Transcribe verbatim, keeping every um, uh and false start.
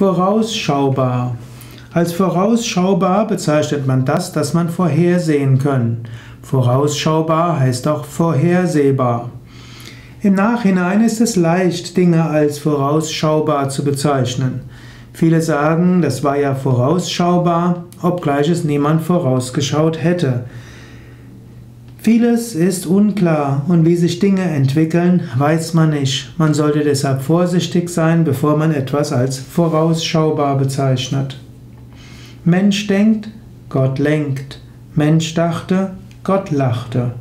Vorausschaubar. Als vorausschaubar bezeichnet man das, das man vorhersehen kann. Vorausschaubar heißt auch vorhersehbar. Im Nachhinein ist es leicht, Dinge als vorausschaubar zu bezeichnen. Viele sagen, das war ja vorausschaubar, obgleich es niemand vorausgeschaut hätte. Vieles ist unklar und wie sich Dinge entwickeln, weiß man nicht. Man sollte deshalb vorsichtig sein, bevor man etwas als vorausschaubar bezeichnet. Mensch denkt, Gott lenkt. Mensch dachte, Gott lachte.